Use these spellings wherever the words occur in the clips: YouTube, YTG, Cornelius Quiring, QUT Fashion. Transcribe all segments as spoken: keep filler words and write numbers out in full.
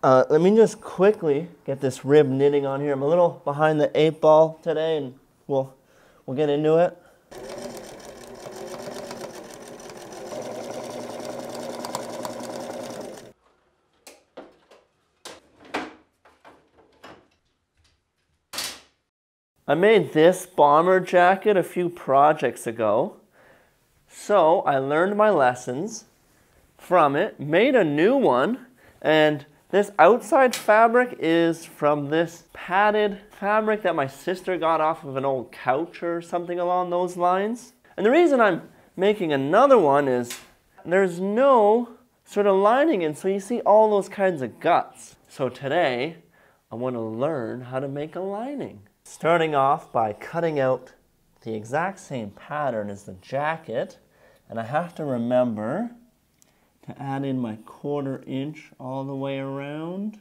Uh, let me just quickly get this rib knitting on here. I'm a little behind the eight ball today, and we'll, we'll get into it. I made this bomber jacket a few projects ago, so I learned my lessons from it, made a new one, and this outside fabric is from this padded fabric that my sister got off of an old couch or something along those lines. And the reason I'm making another one is there's no sort of lining in, so you see all those kinds of guts. So today, I want to learn how to make a lining. Starting off by cutting out the exact same pattern as the jacket, and I have to remember to add in my quarter inch all the way around.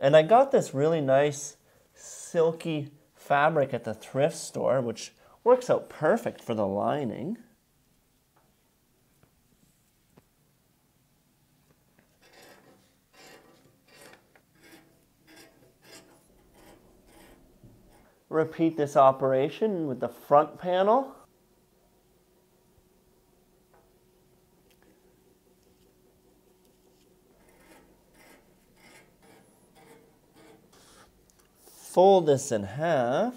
And I got this really nice silky fabric at the thrift store, which works out perfect for the lining. Repeat this operation with the front panel. Fold this in half.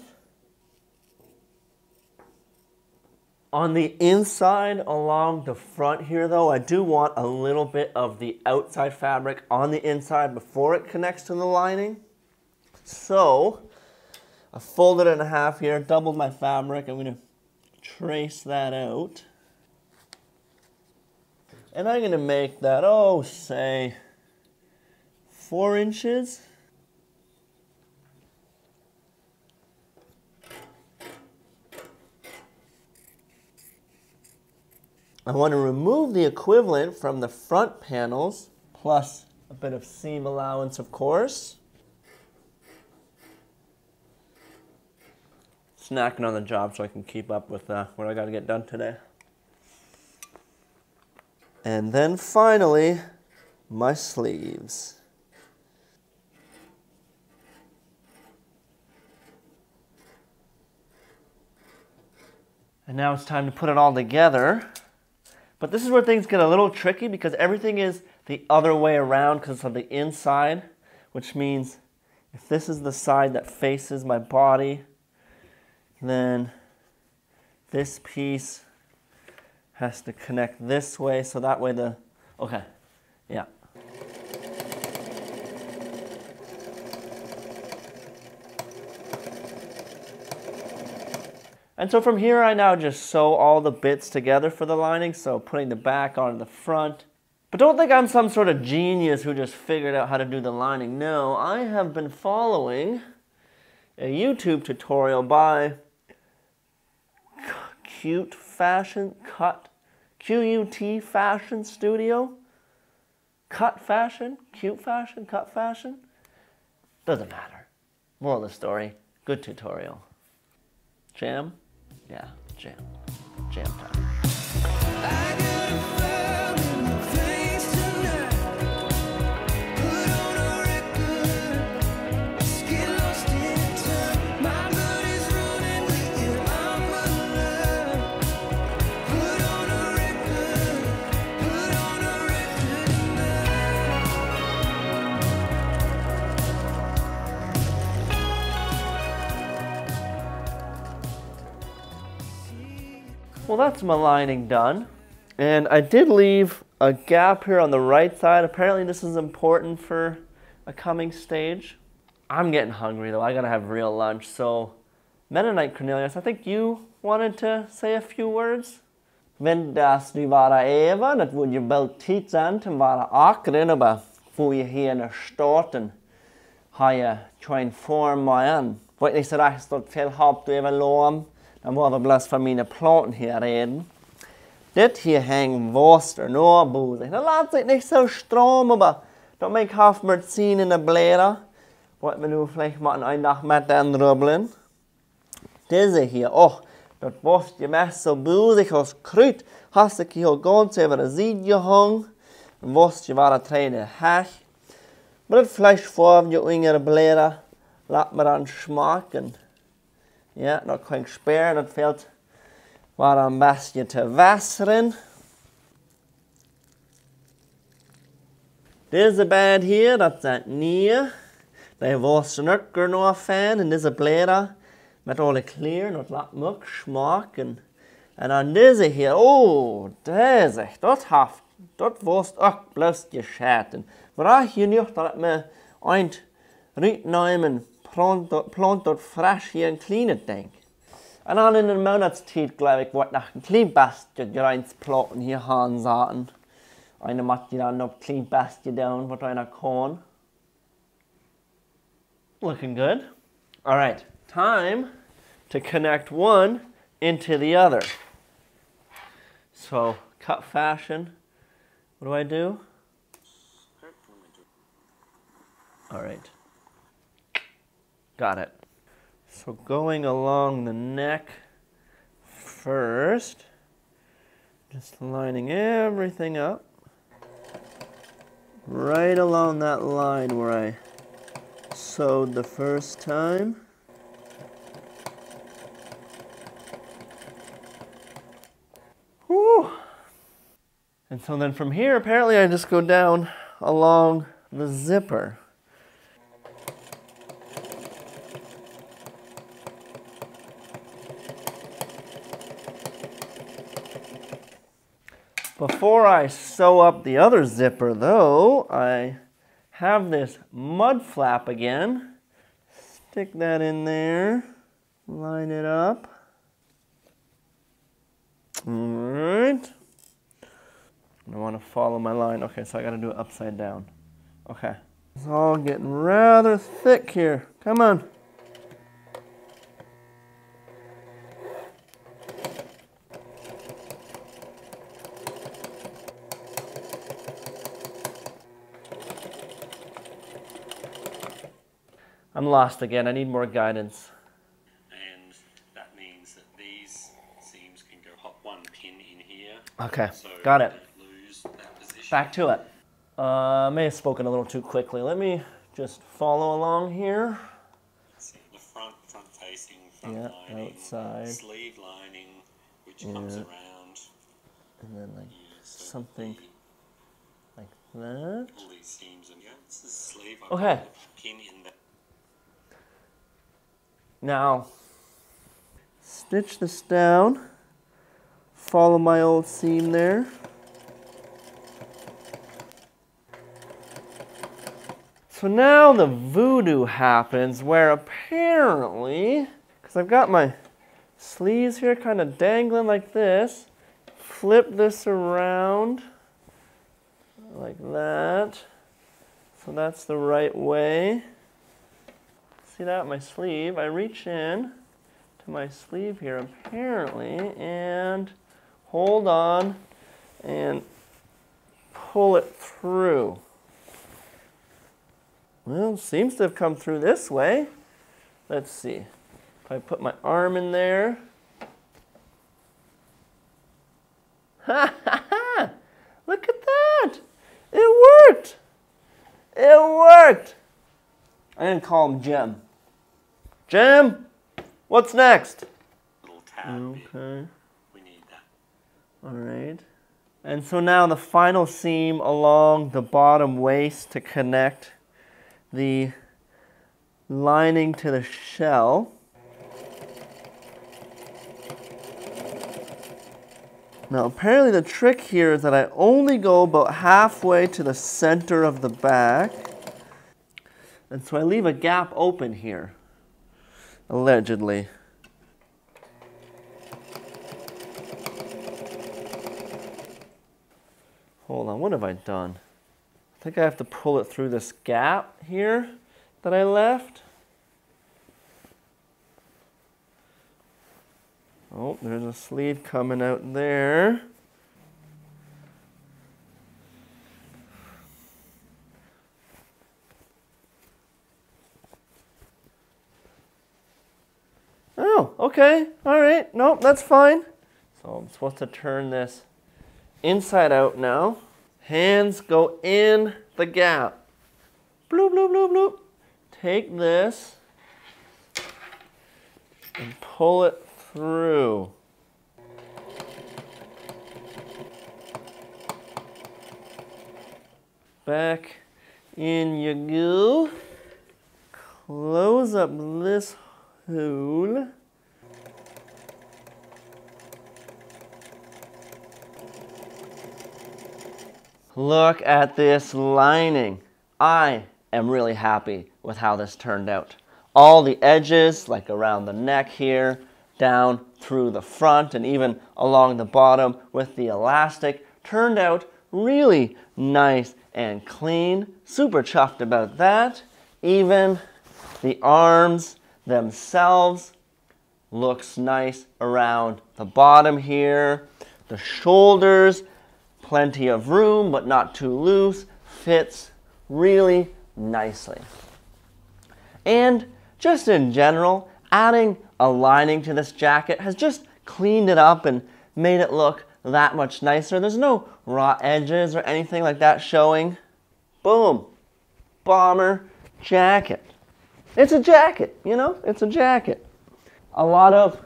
On the inside along the front here though, I do want a little bit of the outside fabric on the inside before it connects to the lining. So I folded it in half here, doubled my fabric. I'm going to trace that out. And I'm going to make that, oh, say, four inches. I want to remove the equivalent from the front panels, plus a bit of seam allowance, of course. Snacking on the job so I can keep up with uh, what I got to get done today. And then finally, my sleeves. And now it's time to put it all together. But this is where things get a little tricky because everything is the other way around because it's on the inside, which means if this is the side that faces my body, then this piece has to connect this way, so that way the, okay, yeah. And so from here I now just sew all the bits together for the lining, so putting the back on the front. But don't think I'm some sort of genius who just figured out how to do the lining. No, I have been following a YouTube tutorial by Q U T Fashion, Cut, Q U T Fashion Studio, Q U T Fashion, Q U T Fashion, Q U T Fashion, doesn't matter. Moral of the story, good tutorial. Jam? Yeah, jam. Jam time. I got a fire in my face tonight. Put on a record. Just get lost in time. My blood is running with you. I'm for love. Put on a record. Put on a record now. Well, that's my lining done. And I did leave a gap here on the right side. Apparently this is important for a coming stage. I'm getting hungry though, I gotta have real lunch. So Mennonite Cornelius, I think you wanted to say a few words? Wenn das die wahre Eva, das würde ihr bald tiet sein, dann wahre Akrin, aber wo ihr hier in der Staaten, haie train form mal an. Wollt nicht so recht, dort viel Haupt über Lorm, dann wollen wir bloß von meinen Planten hier reden. Det hier hängen Wurster nur busig. Das lässt sich nicht so strom, aber da mein Kaffee mit ziehen in der Bläder. Wollt man nur vielleicht mal einen Tag mit den rubbeln. Diese hier, och, das Wurst gemäß so busig aus Krüt. Hast du hier ganz über das Sied gehangen. Wurst war der Träne hech. Maar het Fleischfarbe je unger bleren laat me dan smaken. Ja, dat kan ik sparen. Dat veld waar een beetje te wasseren. Deze band hier, dat zijn nieuw. Die was snukker nog van. En deze bleren met alle kleren, dat laat me ook smaken. En dan deze hier, oh, deze, dat haft. Dat was ook bloß geschaten. Vraag je niet dat me een rietnemen plant dat fresh hier een kleine ding. En dan in een maandstijd, geloof ik, wordt nog een klein bestje grensplaten hier aan zaten. Einer macht je dan nog een klein bestje down, wat einer kan. Looking good. Alright, time to connect one into the other. So, Q U T Fashion. What do I do? All right. Got it. So going along the neck first, just lining everything up. Right along that line where I sewed the first time. Whew. And so then from here, apparently I just go down along the zipper. Before I sew up the other zipper though, I have this mud flap again. Stick that in there, line it up. All right. I want to follow my line. Okay, so I got to do it upside down. Okay. It's all getting rather thick here. Come on. I'm lost again. I need more guidance. And that means that these seams can go hop one pin in here. Okay, so got it. Back to it. Uh, I may have spoken a little too quickly. Let me just follow along here. See the front, front facing, front yeah, lining, outside. Sleeve lining, which yeah. comes around. And then like yeah, so something the, like that. All these seams and yeah, it's the sleeve. I've okay. Got the pin in there. Now, stitch this down. Follow my old seam there. So now the voodoo happens where apparently, because I've got my sleeves here kind of dangling like this, flip this around like that. So that's the right way. See that, my sleeve? I reach in to my sleeve here apparently and hold on and pull it through. Well, it seems to have come through this way. Let's see. If I put my arm in there. Ha ha ha! Look at that! It worked! It worked! I'm gonna call him Jim. Jim, what's next? Little tab. Okay. We need that. All right. And so now the final seam along the bottom waist to connect the lining to the shell. Now apparently the trick here is that I only go about halfway to the center of the back. And so I leave a gap open here, allegedly. Hold on, what have I done? I think I have to pull it through this gap here that I left. Oh, there's a sleeve coming out there. Oh, okay, all right, nope, that's fine. So I'm supposed to turn this inside out now. Hands go in the gap. bloop, bloop, bloop, bloop. Take this and pull it through. Back in you go. Close up this hole. Look at this lining. I am really happy with how this turned out. All the edges, like around the neck here, down through the front, and even along the bottom with the elastic, turned out really nice and clean. Super chuffed about that. Even the arms themselves looks nice around the bottom here. The shoulders, plenty of room, but not too loose, fits really nicely. And just in general, adding a lining to this jacket has just cleaned it up and made it look that much nicer. There's no raw edges or anything like that showing. Boom, bomber jacket. It's a jacket, you know, it's a jacket. A lot of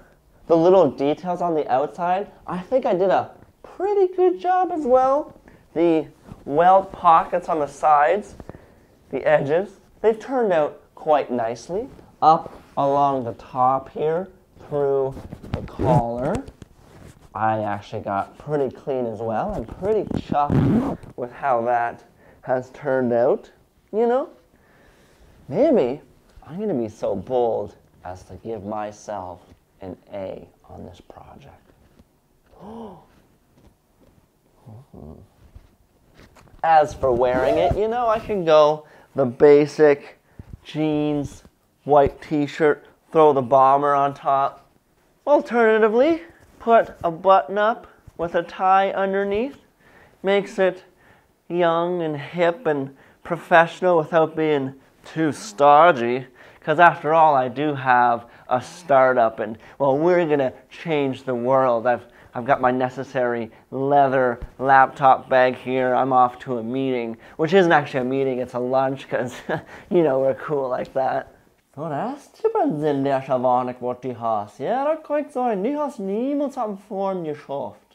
the little details on the outside, I think I did a pretty good job as well. The welt pockets on the sides, the edges, they've turned out quite nicely, up along the top here, through the collar. I actually got pretty clean as well. I'm pretty chuffed with how that has turned out, you know? Maybe I'm gonna be so bold as to give myself an A on this project. As for wearing it, you know, I can go the basic jeans, white t-shirt, throw the bomber on top. Alternatively, put a button up with a tie underneath. Makes it young and hip and professional without being too stodgy. Because after all, I do have a startup and, well, we're going to change the world. I've, I've got my necessary leather laptop bag here. I'm off to a meeting, which isn't actually a meeting, it's a lunch, because, you know, we're cool like that. So that's typical in der Schavanek, what du hast. Ja, das kann ich sein. Du hast niemals am Form geschafft.